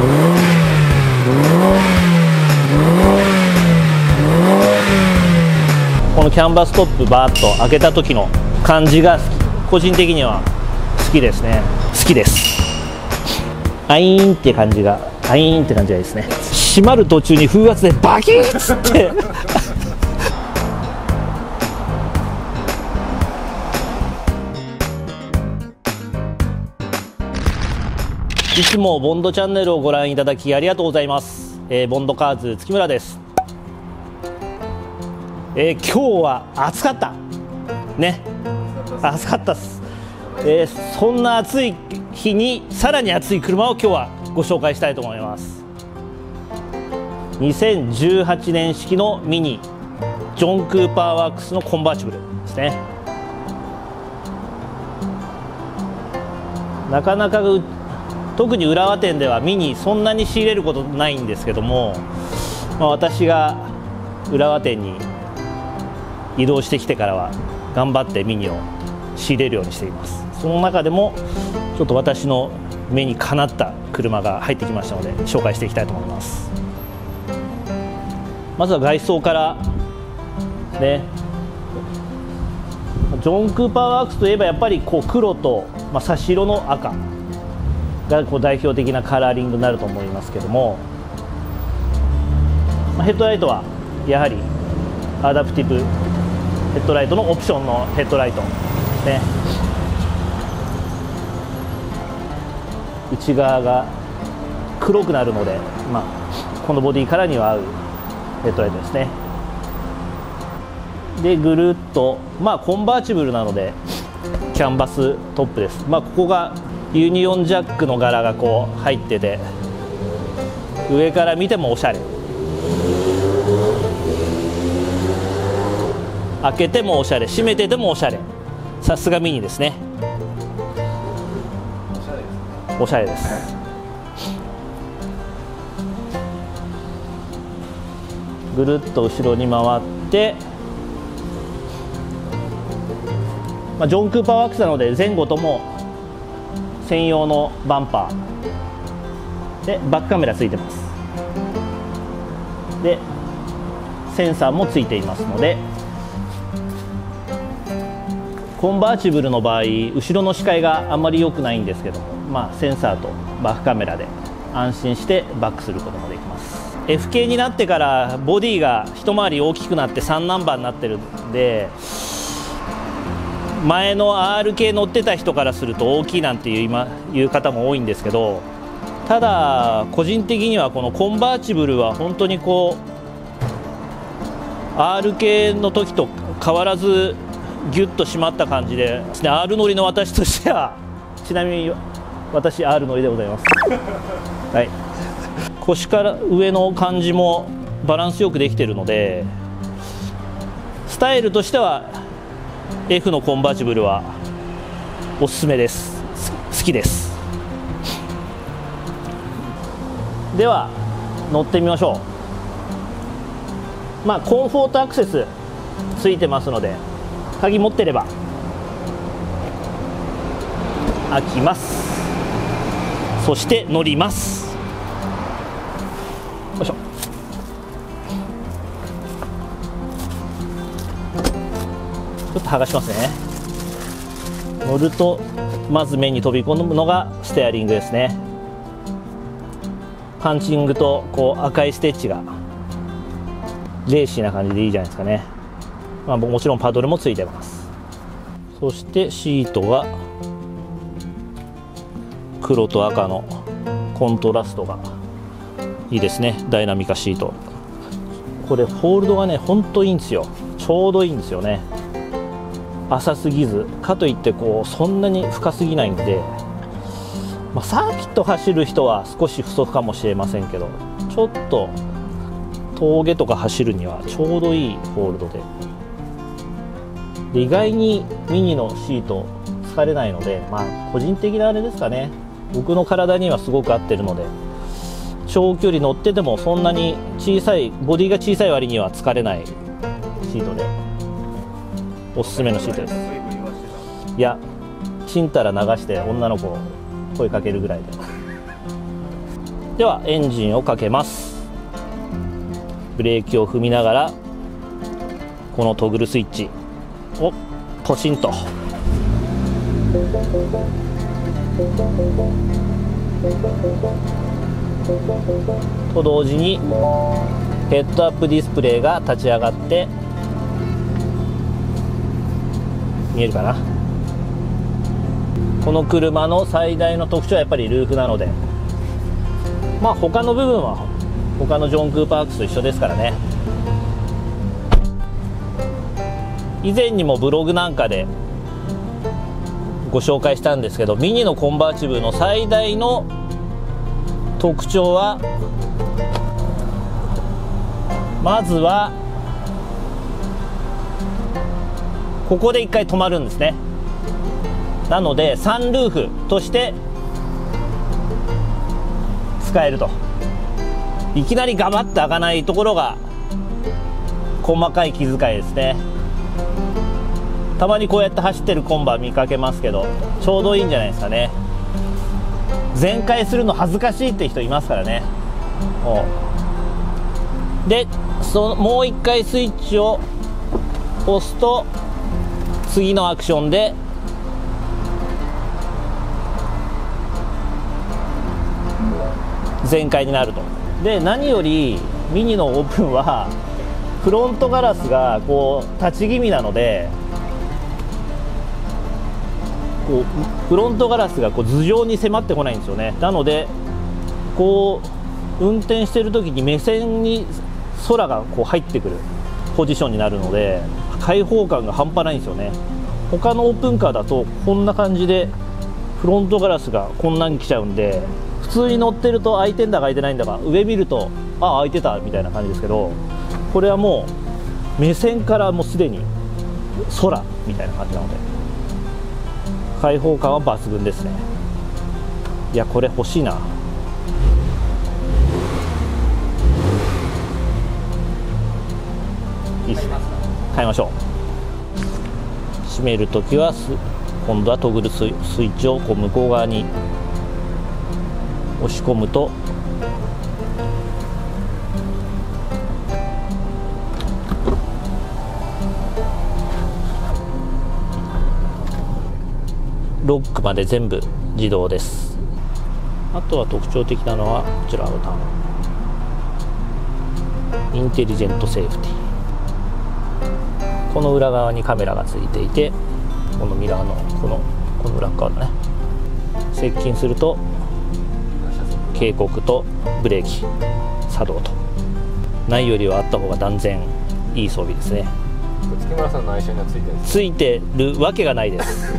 このキャンバストップバーッと開けた時の感じが好き、個人的には好きですね。好きです。アイーンって感じが、アイーンって感じがいいですね。閉まる途中に風圧でバキッつっていつもボンドチャンネルをご覧いただきありがとうございます、ボンドカーズ月村です。今日は暑かったね。暑かったっす。そんな暑い日にさらに暑い車を今日はご紹介したいと思います。2018年式のミニジョン・クーパーワークスのコンバーチブルですね。なかなか特に浦和店ではミニそんなに仕入れることないんですけども、まあ、私が浦和店に移動してきてからは頑張ってミニを仕入れるようにしています。その中でもちょっと私の目にかなった車が入ってきましたので紹介していきたいと思います。まずは外装からね。ジョン・クーパーワークスといえばやっぱりこう黒と、まあ、差し色の赤がこう代表的なカラーリングになると思いますけども、まあ、ヘッドライトはやはりアダプティブヘッドライトのオプションのヘッドライトですね。内側が黒くなるので、まあ、このボディカラーには合うヘッドライトですね。でぐるっと、まあ、コンバーチブルなのでキャンバストップです、まあ、ここがユニオンジャックの柄がこう入ってて上から見てもおしゃれ、開けてもおしゃれ、閉めててもおしゃれ。さすがミニですね。おしゃれです。ぐるっと後ろに回って、まあ、ジョン・クーパーワークスなので前後とも専用のバンパーでバックカメラついてます。でセンサーもついていますので。コンバーチブルの場合後ろの視界があんまり良くないんですけども、まあ、センサーとバックカメラで安心してバックすることもできます。 F 系になってからボディが一回り大きくなって3ナンバーになってるんで、前の R 系乗ってた人からすると大きいなんていう方も多いんですけど、ただ個人的にはこのコンバーチブルは本当にこう R 系の時と変わらずギュッと締まった感じでですね、R 乗りの私としては、ちなみに私 R 乗りでございますはい、腰から上の感じもバランスよくできているので、スタイルとしては F のコンバーチブルはおすすめです。好きです。では乗ってみましょう。まあコンフォートアクセスついてますので鍵持ってれば開きます。そして乗ります。よいしょ。ちょっと剥がしますね。乗るとまず目に飛び込むのがステアリングですね。パンチングとこう赤いステッチがレーシーな感じでいいじゃないですかね。まあ、もちろんパドルもついてます。そしてシートは黒と赤のコントラストがいいですね。ダイナミカシート、これホールドがねほんといいんですよ。ちょうどいいんですよね。浅すぎずかといってこうそんなに深すぎないんで、まあ、サーキット走る人は少し不足かもしれませんけど、ちょっと峠とか走るにはちょうどいいホールドで。意外にミニのシート疲れないので、まあ個人的なあれですかね、僕の体にはすごく合ってるので、長距離乗っててもそんなに小さいボディが小さい割には疲れないシートでおすすめのシートです。いやちんたら流して女の子声かけるぐらいでではエンジンをかけます。ブレーキを踏みながらこのトグルスイッチをポチンと。と同時にヘッドアップディスプレイが立ち上がって、見えるかな。この車の最大の特徴はやっぱりルーフなので、まあ他の部分は他のジョン・クーパー X と一緒ですからね。以前にもブログなんかでご紹介したんですけど、ミニのコンバーチブルの最大の特徴は、まずはここで1回止まるんですね。なのでサンルーフとして使えると。いきなりガバッと開かないところが細かい気遣いですね。たまにこうやって走ってるコンバ見かけますけど、ちょうどいいんじゃないですかね。全開するの恥ずかしいって人いますからね。でもう一回スイッチを押すと、次のアクションで全開になると。で何よりミニのオープンはフロントガラスがこう立ち気味なので、こうフロントガラスがこう頭上に迫ってこないんですよね。なのでこう運転してる時に目線に空がこう入ってくるポジションになるので、開放感が半端ないんですよね。他のオープンカーだとこんな感じでフロントガラスがこんなに来ちゃうんで、普通に乗ってると開いてんだか開いてないんだか、上見るとああ開いてたみたいな感じですけど、これはもう目線からもうすでに空みたいな感じなので、開放感は抜群ですね。いやこれ欲しいな。いいっすね、買いましょう。閉めるときは今度はトグルスイッチをこう向こう側に押し込むと、ロックまで全部自動です。あとは特徴的なのはこちらボタン、インテリジェントセーフティー。この裏側にカメラがついていて、このミラーのこの裏側だね。接近すると警告とブレーキ作動と。ないよりはあった方が断然いい装備ですね。月村さんの愛車にはついてるわけがないです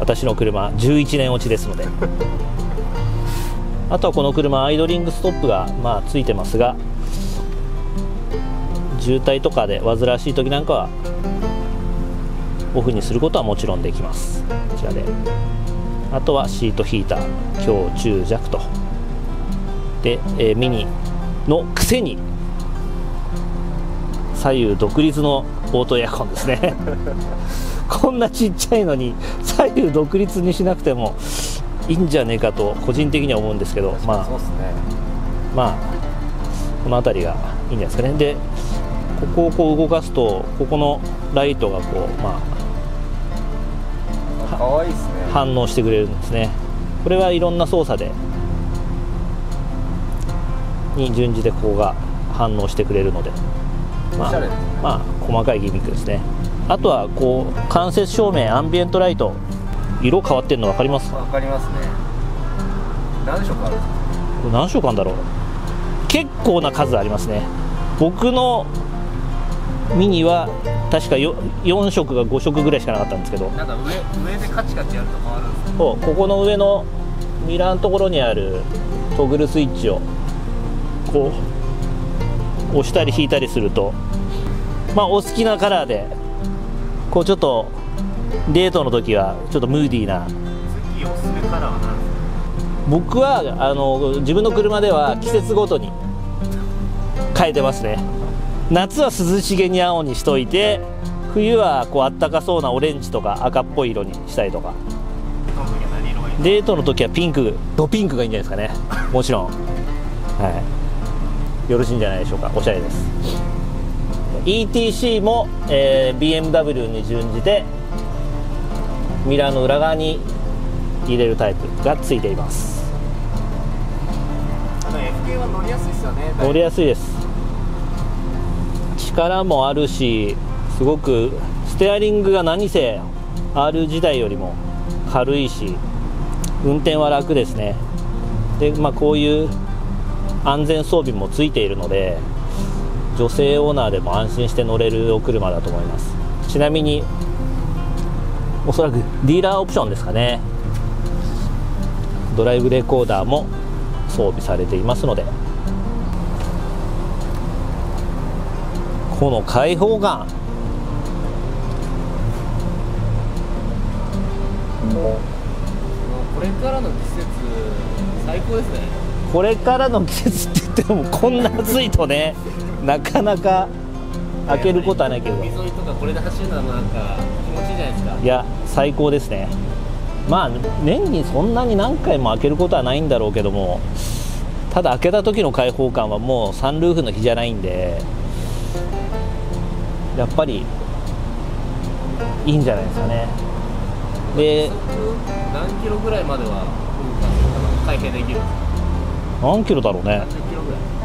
私の車11年落ちですのであとはこの車アイドリングストップがまあついてますが、渋滞とかで煩わしい時なんかはオフにすることはもちろんできます。こちらで、あとはシートヒーター強中弱と。で、ミニのくせに左右独立のオートエアコンですねこんなちっちゃいのに左右独立にしなくてもいいんじゃねえかと個人的には思うんですけど、まあ、この辺りがいいんじゃないですかね。でここをこう動かすと、ここのライトがこう可愛いですね、反応してくれるんですね。これはいろんな操作でに順次でここが反応してくれるので、細かいギミックですね。あとはこう間接照明、アンビエントライト、色変わってるの分かりますか？分かりますね。何色あるんですか？これ何色あるんだろう。結構な数ありますね。僕のミニは確か4色が5色ぐらいしかなかったんですけど、なんか上でカチカチやると変わるんですか？そう、ここの上のミラーのところにあるトグルスイッチをこう押したり引いたりすると、まあお好きなカラーで、こうちょっとデートの時はちょっとムーディーな。次おすすめカラーは何ですか？僕は自分の車では季節ごとに変えてますね。夏は涼しげに青にしといて、冬はこうあったかそうなオレンジとか赤っぽい色にしたりとか。デートの時はピンク、ドピンクがいいんじゃないですかね。もちろんよろしいんじゃないでしょうか。おしゃれです。 ETC も、BMW に準じてミラーの裏側に入れるタイプがついています。 F 系は乗りやすいですよね。乗りやすいです。力もあるし、すごくステアリングが何せ R 時代よりも軽いし、運転は楽ですね。で、こういう安全装備もついているので、女性オーナーでも安心して乗れるお車だと思います。ちなみにおそらくディーラーオプションですかね、ドライブレコーダーも装備されていますので、この開放感、これからの季節最高ですね。これからの季節って言ってもこんな暑いとねなかなか開けることはないけど、海沿いとかこれで走るのはなんか気持ちいいじゃないですか。いや最高ですね。年にそんなに何回も開けることはないんだろうけども、ただ開けた時の開放感はもうサンルーフの日じゃないんで、やっぱりいいんじゃないですかね。で、何キロぐらいまでは開閉できるんですか？何キロだろうね。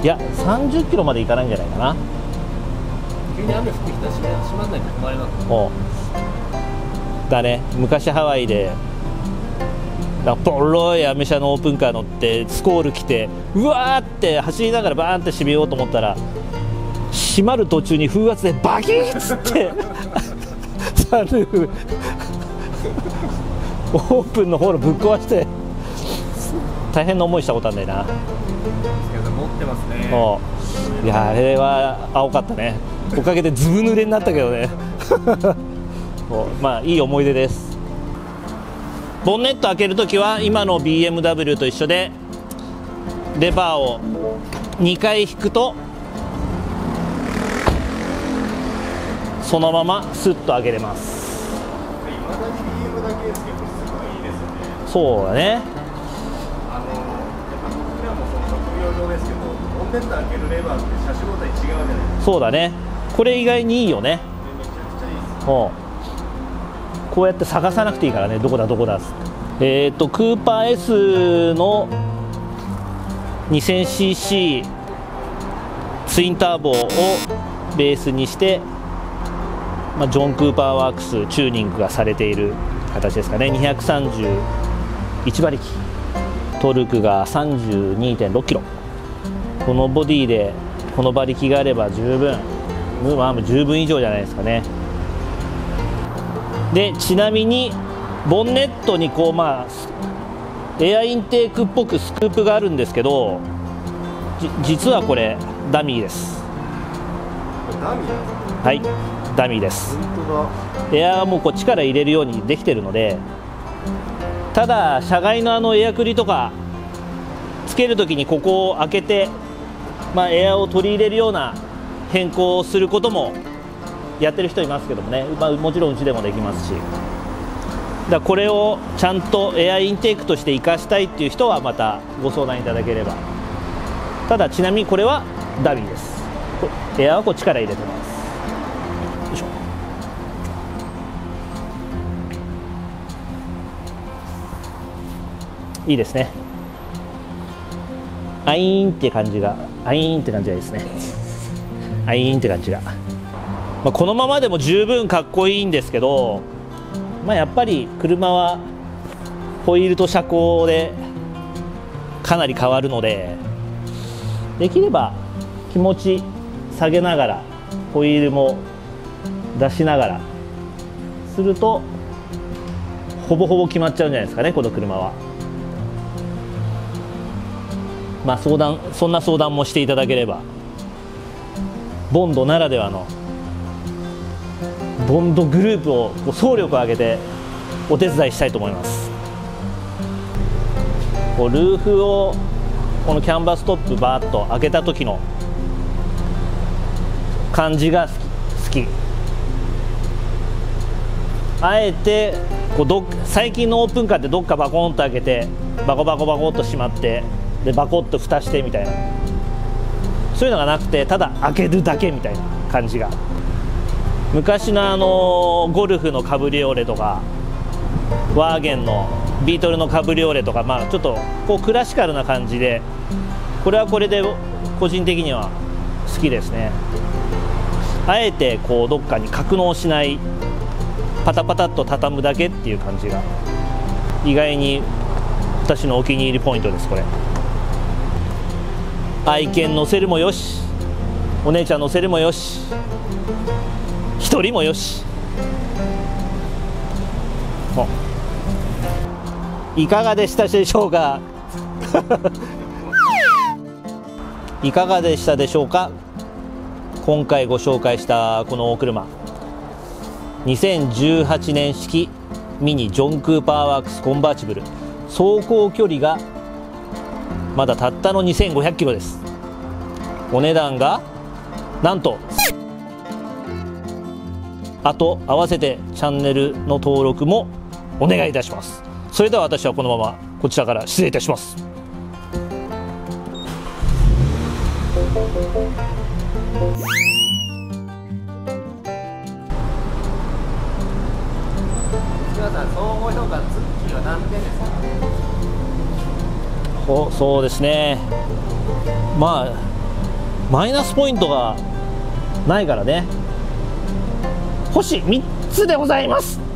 いや30キロまでいかないんじゃないかな。急に雨降ってきたら閉まんないと困りますだね。昔ハワイでボロいアメ車のオープンカー乗ってスコール来て、うわーって走りながらバーンって閉めようと思ったら、閉まる途中に風圧でバキッつってサルーオープンのホールぶっ壊して大変な思いしたことあるんだよな。持ってますね。いやあれは青かったね。おかげでずぶ濡れになったけどねいい思い出です。ボンネット開けるときは今の BMW と一緒で、レバーを2回引くとそのまますっと上げれます。そうだね。そうだね。これ意外にいいよね。こうやって探さなくていいからね、どこだどこだっつって。クーパー S の 2000cc ツインターボをベースにして。ジョン・クーパーワークスチューニングがされている形ですかね。231馬力、トルクが 32.6 キロ、このボディでこの馬力があれば十分、十分以上じゃないですかね。でちなみにボンネットにこうエアインテークっぽくスクープがあるんですけど、実はこれダミーです。ダミー？はい、ダミーです。エアはもうこっちから入れるようにできてるので、ただ車外のエアクリとかつけるときにここを開けて、エアを取り入れるような変更をすることもやってる人いますけどもね、もちろんうちでもできますし、だこれをちゃんとエアインテークとして生かしたいっていう人はまたご相談いただければ。ただちなみにこれはダミーです。エアはこっちから入れてます。いいですね。アイーンって感じが、いいですね。アイーンって感じが、このままでも十分かっこいいんですけど、やっぱり車はホイールと車高でかなり変わるので、できれば気持ち下げながらホイールも出しながらするとほぼほぼ決まっちゃうんじゃないですかね、この車は。そんな相談もしていただければ、ボンドならではのボンドグループを総力を挙げてお手伝いしたいと思います。ルーフをこのキャンバストップバーッと開けた時の感じが好き。あえて最近のオープンカーってどっかバコンと開けてバコバコバコっとしまってでバコッと蓋してみたいな、そういうのがなくて、ただ開けるだけみたいな感じが、昔のゴルフのカブリオレとかワーゲンのビートルのカブリオレとか、まあちょっとこうクラシカルな感じで、これはこれで個人的には好きですね。あえてこうどっかに格納しない、パタパタっと畳むだけっていう感じが意外に私のお気に入りポイントです。これ愛犬乗せるもよし、お姉ちゃん乗せるもよし、一人もよし。いかがでしたでしょうかいかがでしたでしょうか。今回ご紹介したこのお車、2018年式ミニジョン・クーパーワークスコンバーチブル、走行距離がまだたったの 2,500 キロです。お値段がなんと、あと合わせてチャンネルの登録もお願いいたします。それでは私はこのままこちらから失礼いたします。そうですね、まあマイナスポイントがないからね、星3つでございます。